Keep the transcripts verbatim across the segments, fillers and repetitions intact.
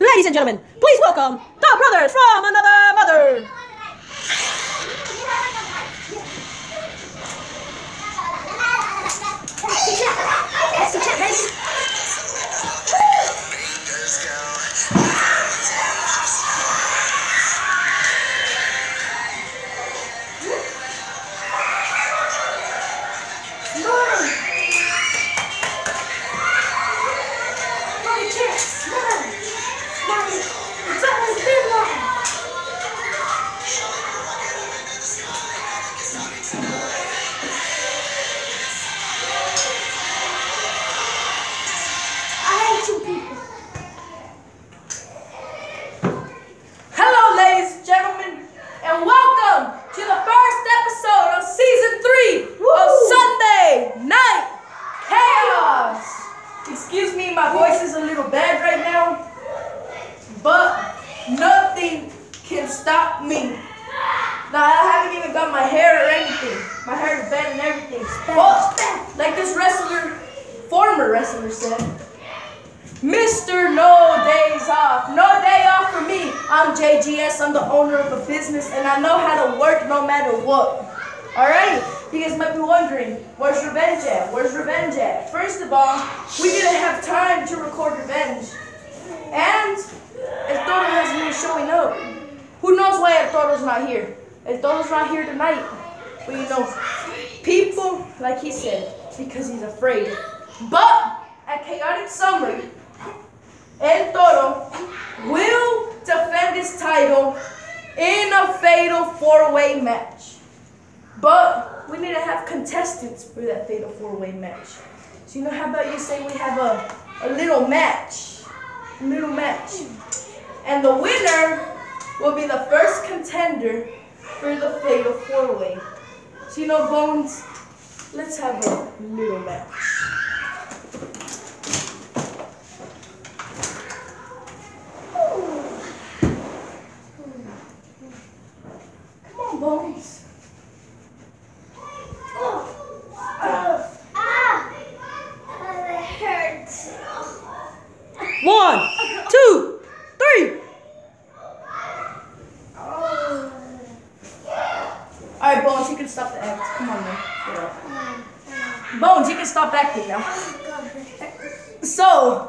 Ladies and gentlemen, please welcome the brothers from another mother. Mister No Days Off. No day off for me. I'm J G S. I'm the owner of a business, and I know how to work no matter what. Alright? You guys might be wondering, where's Revenge at? Where's Revenge at? First of all, we didn't have time to record Revenge. And El Toro hasn't been showing up. Who knows why El Toro's not here? El Toro's not here tonight. But you know, people, like he said, because he's afraid. But at Chaotic Summer, El Toro will defend his title in a fatal four-way match. But we need to have contestants for that fatal four-way match. So you know, how about you say we have a, a little match, a little match. And the winner will be the first contender for the fatal four-way. So you know, Bones, let's have a little match. Bones. Oh. Uh. Ah. Oh, it hurts. One, two, three. Oh. Alright, Bones, you can stop the act. Come on, man. Yeah. Bones, you can stop acting now. So,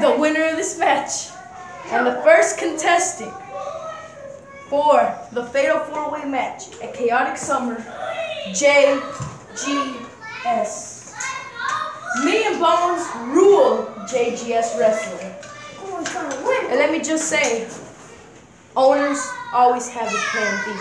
the winner of this match and the first contestant for the fatal four-way match at Chaotic Summer, J G S. Me and Bones rule J G S Wrestling. And let me just say, owners always have a plan B.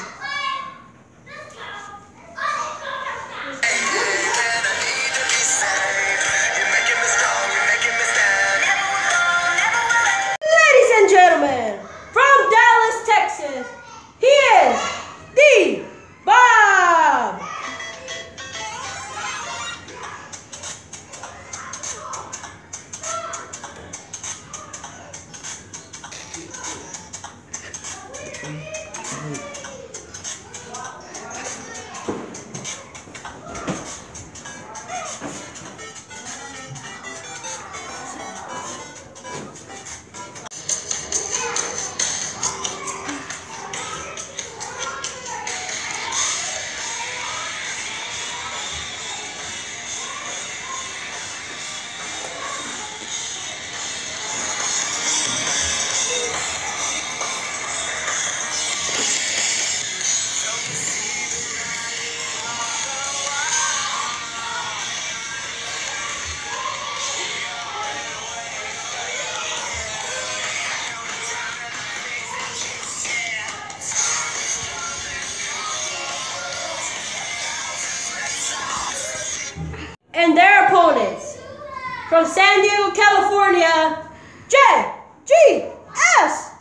And their opponents from San Diego, California, J G S.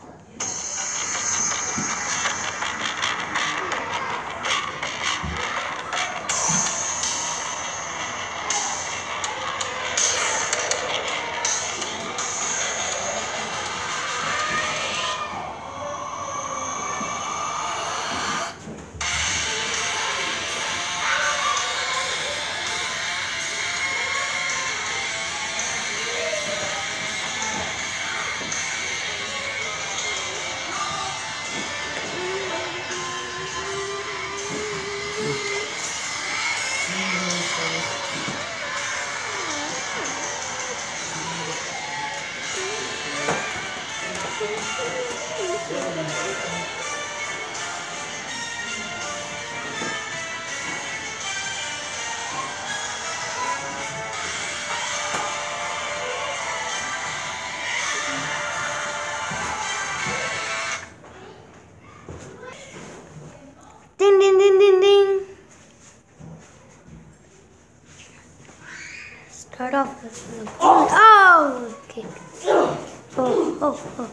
Start off with the oh kick. Oh oh oh.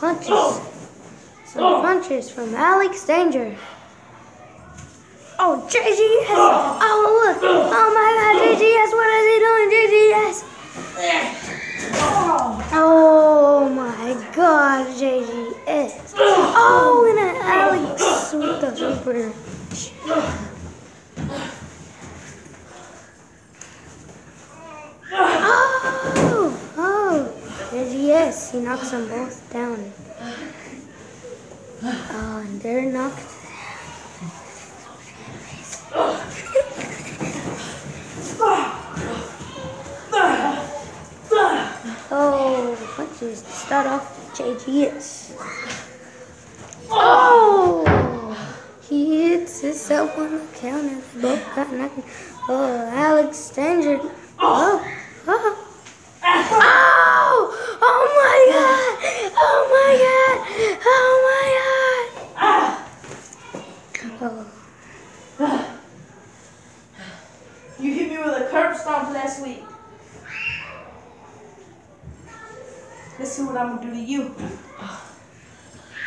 Punches. Some punches from Alex Danger. Oh J G S. Oh look. Oh my God, J G S. What is he doing, J G S? Oh my God, J G S. Oh, and an Alex with the super. Yes, he knocks them both down. Oh, and they're knocked down. Oh, punches to start off with J G S. Oh, he hits himself on the counter. They both got knocked. Oh, Alex Danger. Oh, oh. Oh! Oh my God! Oh my God! Oh my God! Oh. You hit me with a curb stomp last week. Let's see what I'm gonna do to you.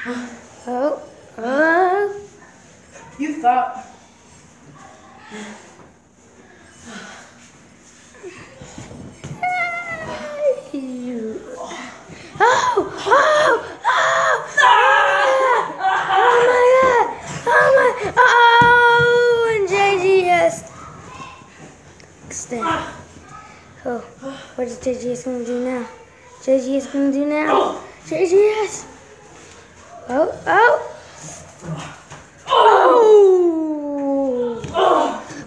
Oh. Oh. You thought. Oh, what is J G S gonna do now? J G S gonna do now? J G S! Oh, oh! Oh!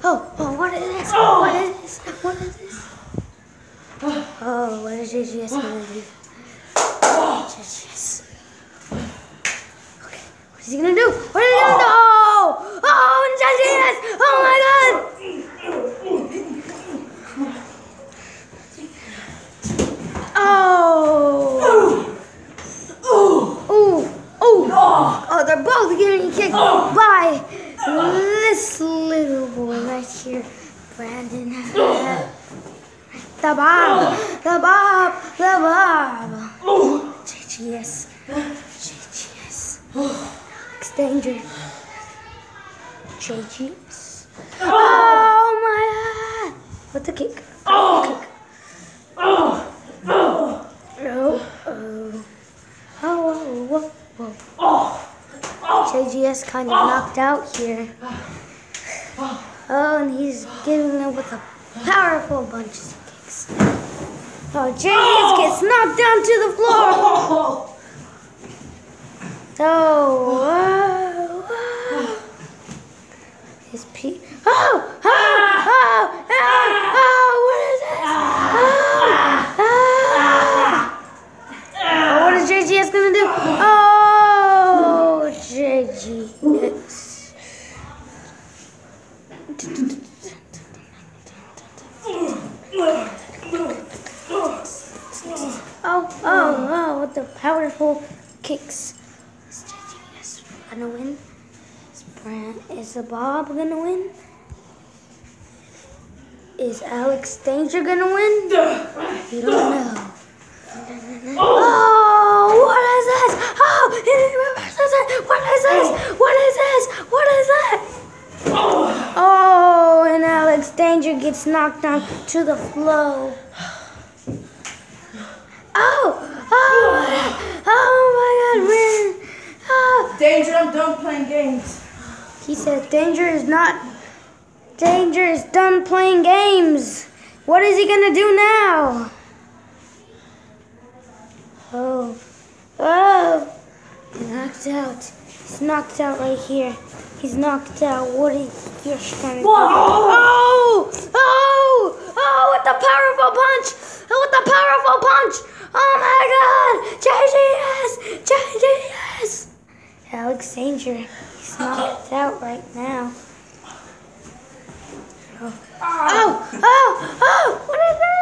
Oh, oh, what is this? What is this? What is this? Oh, what is J G S gonna do? J G S. Okay, what is he gonna do? What is he gonna do? Oh! Oh, J G S! Oh my God! They're both getting kicked oh. by this little boy right here, Brandon. Oh. The Bob, oh. the Bob, the Bob. Oh. J G S, J G S. Alex Danger. J G S. Oh. Oh my God! What the kick? Oh. Kick. Oh. Oh. Oh. Oh. Oh. Whoa. Whoa. Oh. J G S kind of oh. knocked out here. Oh, and he's getting up with a powerful bunch of kicks. Oh, J G S oh. gets knocked down to the floor. Oh, oh, oh. His pe- oh, oh, oh, oh, oh, what is this? Oh, oh. Oh, what is J G S gonna do? Oh. J G S. Oh, oh, oh, what the powerful kicks. Is J G S gonna win? Is, Brand, is the Bob gonna win? Is Alex Danger gonna win? You don't know. Oh, what is this? Oh, it What is this? What is this? What is that? Oh. Oh, and Alex Danger gets knocked down to the floor. Oh! Oh! Oh my God, man! Oh. Danger, I'm done playing games. He said, Danger is not. Danger is done playing games. What is he gonna do now? Oh. Oh. Knocked out. He's knocked out right here. He's knocked out. What is Josh gonna do? Oh! Oh! Oh! What the powerful punch! What the powerful punch! Oh my God! J G S! J G S! oh, oh, what is this?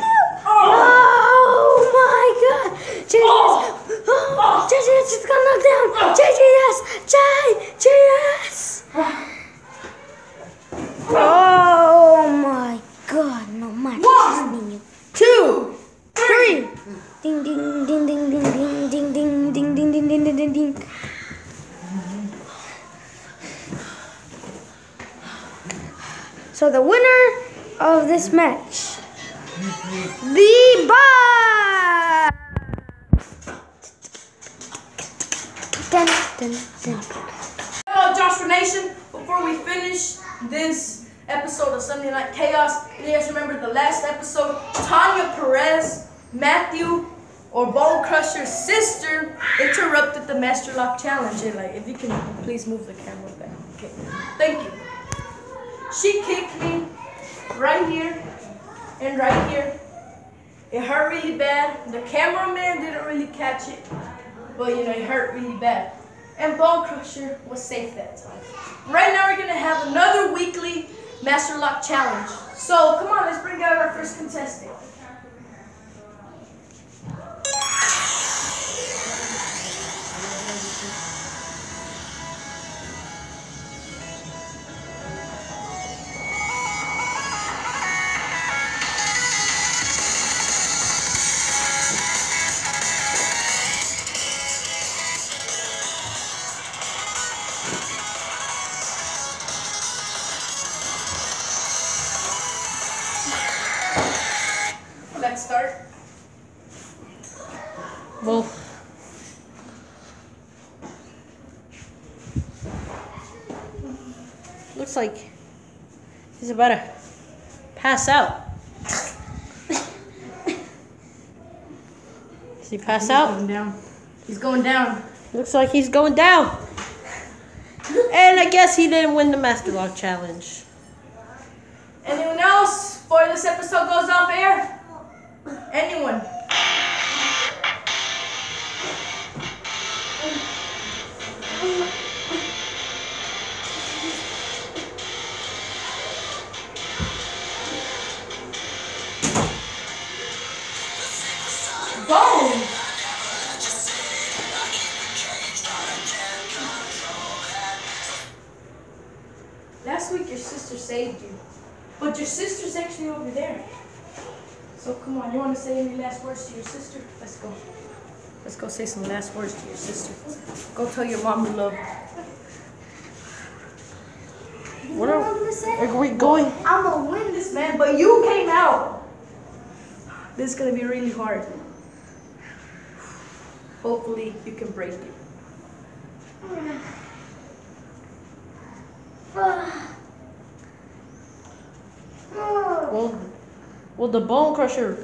What is he gonna do? What is he gonna do? Oh, oh my God. J G S, oh. Oh, J G S is gonna knock down. J G S, J G S. Oh my God, no man. One, two, three. Ding, ding, ding, ding, ding, ding, ding, ding, ding, ding, ding, ding, ding, ding. So the winner of this match, the Box! Dun, dun, dun. Hello JoshuaNation, before we finish this episode of Sunday Night Chaos, you guys remember the last episode, Tanya Perez, Matthew, or Bonecrusher's sister, interrupted the Master Lock Challenge. And like, if you can please move the camera back, okay, thank you. She kicked me right here and right here. It hurt really bad. The cameraman didn't really catch it, but you know, it hurt really bad. And Bonecrusher was safe that time. Right now, we're gonna have another weekly Master Lock Challenge. So come on, let's bring out our first contestant. Let's start. Well. Looks like he's about to pass out. Does he pass he's out? Going down. He's going down. Looks like he's going down. And I guess he didn't win the Master Lock Challenge. Anyone else before this episode goes off air? Anyone? Boom! Last week your sister saved you, but your sister's actually over there. So come on, you want to say any last words to your sister? Let's go. Let's go say some last words to your sister. Go tell your mom you love her. What are, are we going? I'm going to win this, man, but you came out. This is going to be really hard. Hopefully you can break it. Well, the Bonecrusher, I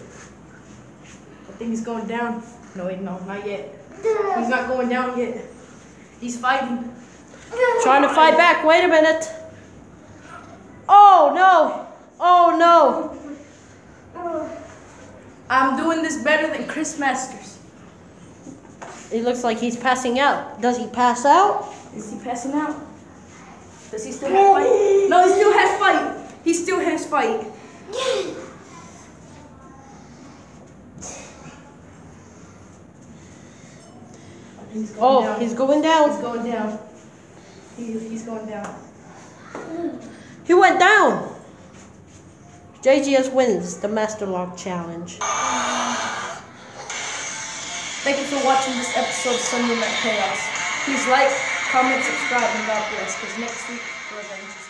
think he's going down. No, wait, no, not yet. He's not going down yet. He's fighting. Trying to fight back. Wait a minute. Oh, no. Oh, no. I'm doing this better than Chris Masters. It looks like he's passing out. Does he pass out? Is he passing out? Does he still have fight? No, he still has fight. He still has fight. He's going oh, down. he's going down. He's going down. He, he's going down. He went down. J G S wins the Master Lock Challenge. Thank you for watching this episode of Sunday Night Chaos. Please like, comment, subscribe, and God bless, because next week we're going to